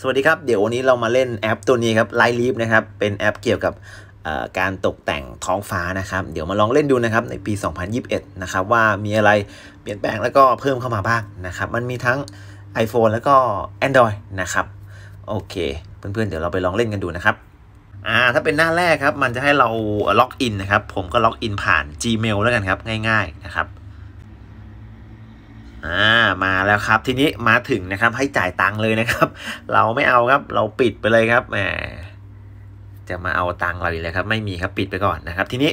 สวัสดีครับเดี๋ยววันนี้เรามาเล่นแอปตัวนี้ครับ Light Leap นะครับเป็นแอปเกี่ยวกับการตกแต่งท้องฟ้านะครับเดี๋ยวมาลองเล่นดูนะครับในปี 2021 นะครับว่ามีอะไรเปลี่ยนแปลงแล้วก็เพิ่มเข้ามาบ้างนะครับมันมีทั้ง iPhone แล้วก็ Android นะครับโอเคเพื่อนๆเดี๋ยวเราไปลองเล่นกันดูนะครับถ้าเป็นหน้าแรกครับมันจะให้เราล็อกอินนะครับผมก็ล็อกอินผ่าน Gmail แล้วกันครับง่ายๆนะครับมาแล้วครับทีนี้มาถึงนะครับให้จ่ายตังค์เลยนะครับเราไม่เอาครับเราปิดไปเลยครับแหมจะมาเอาตังค์เราอีกเลยครับไม่มีครับปิดไปก่อนนะครับทีนี้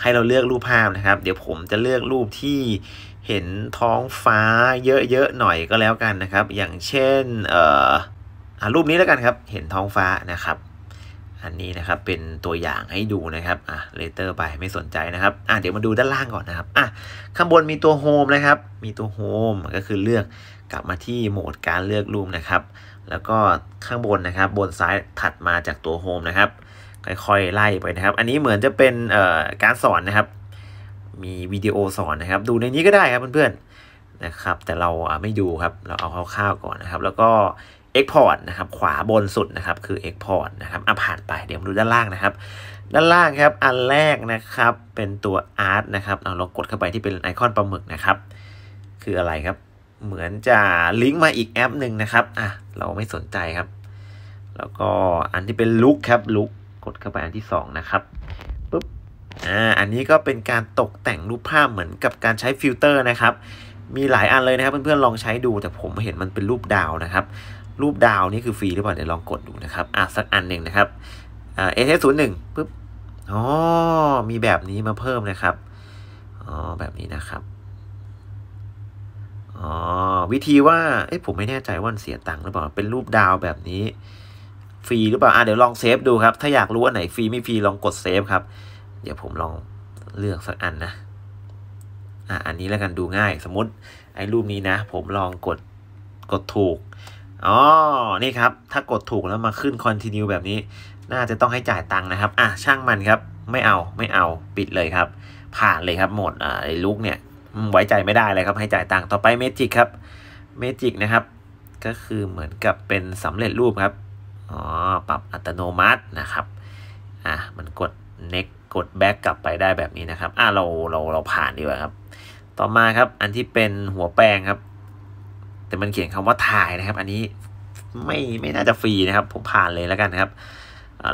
ให้เราเลือกรูปภาพนะครับเดี๋ยวผมจะเลือกรูปที่เห็นท้องฟ้าเยอะๆหน่อยก็แล้วกันนะครับอย่างเช่นรูปนี้แล้วกันครับเห็นท้องฟ้านะครับอันนี้นะครับเป็นตัวอย่างให้ดูนะครับเลเตอร์ไปไม่สนใจนะครับเดี๋ยวมาดูด้านล่างก่อนนะครับข้างบนมีตัวโฮมนะครับมีตัวโฮมก็คือเลือกกลับมาที่โหมดการเลือกรูปนะครับแล้วก็ข้างบนนะครับบนซ้ายถัดมาจากตัวโฮมนะครับค่อยๆไล่ไปนะครับอันนี้เหมือนจะเป็นการสอนนะครับมีวิดีโอสอนนะครับดูในนี้ก็ได้ครับเพื่อนๆนะครับแต่เราไม่ดูครับเราเอาคร่าวๆก่อนนะครับแล้วก็Export นะครับขวาบนสุดนะครับคือ Export นะครับผ่านไปเดี๋ยวมาดูด้านล่างนะครับด้านล่างครับอันแรกนะครับเป็นตัว Art นะครับเรากดเข้าไปที่เป็นไอคอนปลาหมึกนะครับคืออะไรครับเหมือนจะลิงก์มาอีกแอปหนึ่งนะครับเราไม่สนใจครับแล้วก็อันที่เป็น Look ครับ Look กดเข้าไปอันที่2นะครับปุ๊บอันนี้ก็เป็นการตกแต่งรูปภาพเหมือนกับการใช้ฟิลเตอร์นะครับมีหลายอันเลยนะครับเพื่อนๆลองใช้ดูแต่ผมเห็นมันเป็นรูปดาวนะครับรูปดาวนี่คือฟรีหรือเปล่าเดี๋ยวลองกดดูนะครับสักอันหนึ่งนะครับAS01ปุ๊บมีแบบนี้มาเพิ่มนะครับแบบนี้นะครับวิธีว่าผมไม่แน่ใจว่าเสียตังค์หรือเปล่าเป็นรูปดาวแบบนี้ฟรีหรือเปล่าเดี๋ยวลองเซฟดูครับถ้าอยากรู้อันไหนฟรีไม่ฟรีลองกดเซฟครับเดี๋ยวผมลองเลือกสักอันนะอันนี้แล้วกันดูง่ายสมมติไอ้รูปนี้นะผมลองกดถูกนี่ครับถ้ากดถูกแล้วมาขึ้น continue แบบนี้น่าจะต้องให้จ่ายตังค์นะครับช่างมันครับไม่เอาปิดเลยครับผ่านเลยครับหมดไอ้ลูกเนี่ยไว้ใจไม่ได้เลยครับให้จ่ายตังค์ต่อไปเมจิกครับเมจิกนะครับก็คือเหมือนกับเป็นสำเร็จรูปครับปรับอัตโนมัตินะครับมันกด next กด back กลับไปได้แบบนี้นะครับเราผ่านดีกว่าครับต่อมาครับอันที่เป็นหัวแปรงครับแต่มันเขียนคำว่าถ่ายนะครับอันนี้ไม่น่าจะฟรีนะครับผมผ่านเลยแล้วกันครับ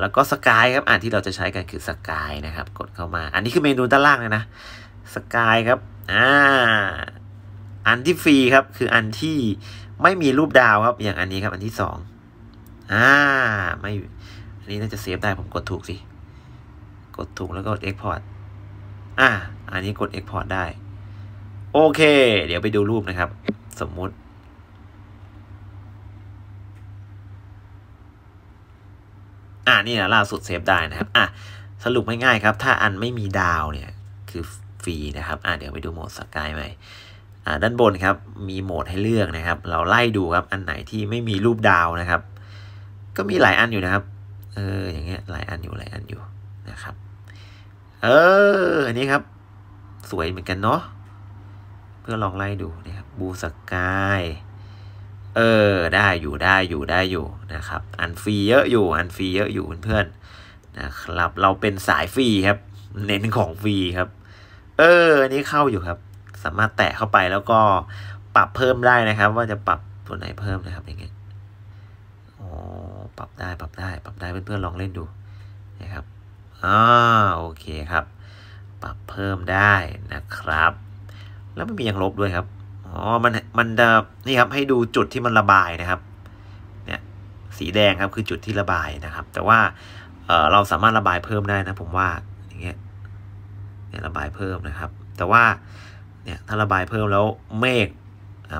แล้วก็สกายครับอันที่เราจะใช้กันคือสกายนะครับกดเข้ามาอันนี้คือเมนูด้านล่างเลยนะสกายครับอันที่ฟรีครับคืออันที่ไม่มีรูปดาวครับอย่างอันนี้ครับอันที่2ไม่อันนี้น่าจะเซฟได้ผมกดถูกสิกดถูกแล้วก็กด Export อันนี้กด Export ได้โอเคเดี๋ยวไปดูรูปนะครับสมมุตินี่นะล่าสุดเซฟได้นะครับสรุปง่ายๆครับถ้าอันไม่มีดาวเนี่ยคือฟรีนะครับเดี๋ยวไปดูโหมดสกายใหม่ด้านบนครับมีโหมดให้เลือกนะครับเราไล่ดูครับอันไหนที่ไม่มีรูปดาวนะครับก็มีหลายอันอยู่นะครับอย่างเงี้ยหลายอันอยู่นะครับอันนี้ครับสวยเหมือนกันเนาะเพื่อลองไล่ดูนะครับบูสกายได้อยู่นะครับอันฟรีเยอะอยู่เพื่อนๆนะครับเราเป็นสายฟรีครับเน้นของฟรีครับอันนี้เข้าอยู่ครับสามารถแตะเข้าไปแล้วก็ปรับเพิ่มได้นะครับว่าจะปรับตัวไหนเพิ่มนะครับอย่างเงี้ยปรับได้เพื่อนๆลองเล่นดูนะครับโอเคครับปรับเพิ่มได้นะครับแล้วไม่มียังลบด้วยครับมันจะนี่ครับให้ดูจุดที่มันระบายนะครับเนี่ยสีแดงครับคือจุดที่ระบายนะครับแต่ว่าเราสามารถระบายเพิ่มได้นะผมว่าอย่างเงี้ยเนี่ยระบายเพิ่มนะครับแต่ว่าเนี่ยถ้าระบายเพิ่มแล้วเมฆ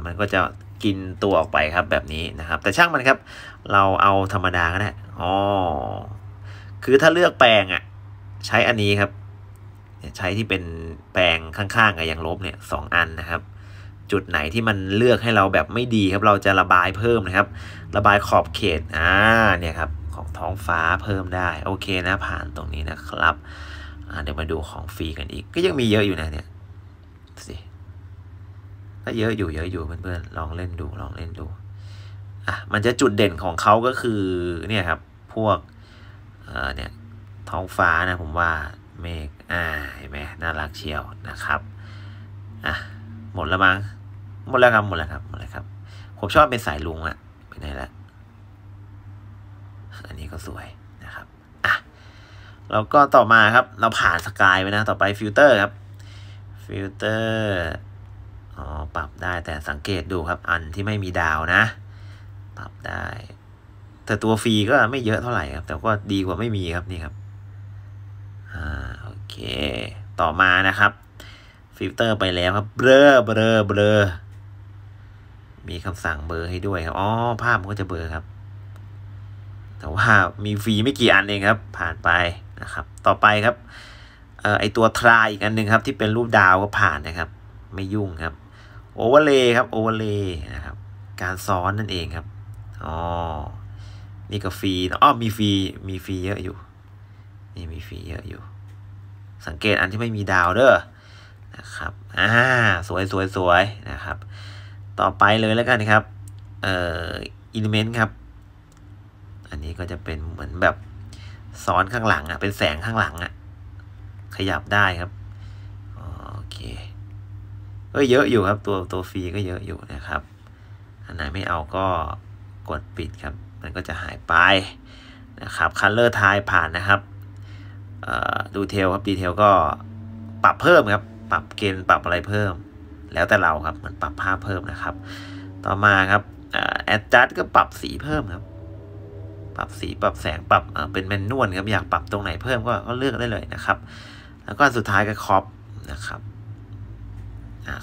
มันก็จะกินตัวออกไปครับแบบนี้นะครับแต่ช่างมันครับเราเอาธรรมดาก็ได้คือถ้าเลือกแปลงใช้อันนี้ครับใช้ที่เป็นแปลงข้างๆกับยังลบเนี่ย2อันนะครับจุดไหนที่มันเลือกให้เราแบบไม่ดีครับเราจะระบายเพิ่มนะครับระบายขอบเขตเนี่ยครับของท้องฟ้าเพิ่มได้โอเคนะผ่านตรงนี้นะครับเดี๋ยวมาดูของฟรีกันอีกก็ยังมีเยอะอยู่นะเนี่ยสิก็เยอะอยู่เพื่อนๆลองเล่นดู มันจะจุดเด่นของเขาก็คือเนี่ยครับพวกเนี่ยท้องฟ้านะผมว่าเมฆเห็นไหมน่ารักเชียวนะครับหมดแล้วมั้งหมดแล้วครับผมชอบเป็นสายลุงอะไปไหนละอันนี้ก็สวยนะครับแล้วก็ต่อมาครับเราผ่านสกายไปนะต่อไปฟิลเตอร์ครับฟิลเตอร์ปรับได้แต่สังเกตดูครับอันที่ไม่มีดาวนะปรับได้แต่ตัวฟรีก็ไม่เยอะเท่าไหร่ครับแต่ก็ดีกว่าไม่มีครับนี่ครับโอเคต่อมานะครับฟิลเตอร์ไปแล้วครับเบลอมีคำสั่งเบลอให้ด้วยครับภาพมันก็จะเบลอครับแต่ว่ามีฟรีไม่กี่อันเองครับผ่านไปนะครับต่อไปครับไอตัวทรายอีกอันหนึ่งครับที่เป็นรูปดาวก็ผ่านนะครับไม่ยุ่งครับโอเวอร์เลย์ครับโอเวอร์เลย์นะครับการซ้อนนั่นเองครับนี่ก็ฟรีมีฟรีเยอะอยู่นี่มีฟรีเยอะอยู่สังเกตอันที่ไม่มีดาวเด้อนะครับสวยนะครับต่อไปเลยแล้วกันครับอิเลเมนต์ครับอันนี้ก็จะเป็นเหมือนแบบซ้อนข้างหลังเป็นแสงข้างหลังขยับได้ครับโอเคก็เยอะอยู่ครับตัวฟรีก็เยอะอยู่นะครับอันไหนไม่เอาก็กดปิดครับมันก็จะหายไปนะครับคัลเลอร์ไทล์ผ่านนะครับดูเทลครับดีเทลก็ปรับเพิ่มครับปรับเกณฑ์ปรับอะไรเพิ่มแล้วแต่เราครับมันปรับภาพเพิ่มนะครับต่อมาครับadjust ก็ปรับสีเพิ่มครับปรับสีปรับแสงปรับเป็นแมนนวลครับอยากปรับตรงไหนเพิ่มก็เลือกได้เลยนะครับแล้วก็สุดท้ายก็ครอปนะครับ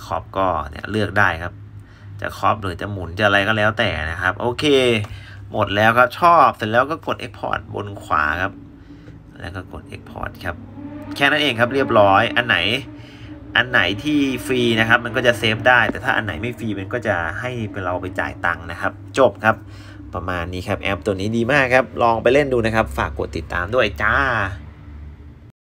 ครอปก็เนี่ยเลือกได้ครับจะครอปหรือจะหมุนจะอะไรก็แล้วแต่นะครับโอเคหมดแล้วครับชอบเสร็จแล้วก็กด Export บนขวาครับแล้วก็กด Export ครับแค่นั้นเองครับเรียบร้อยอันไหนที่ฟรีนะครับมันก็จะเซฟได้แต่ถ้าอันไหนไม่ฟรีมันก็จะให้เราไปจ่ายตังค์นะครับจบครับประมาณนี้ครับแอปตัวนี้ดีมากครับลองไปเล่นดูนะครับฝากกดติดตามด้วยจ้า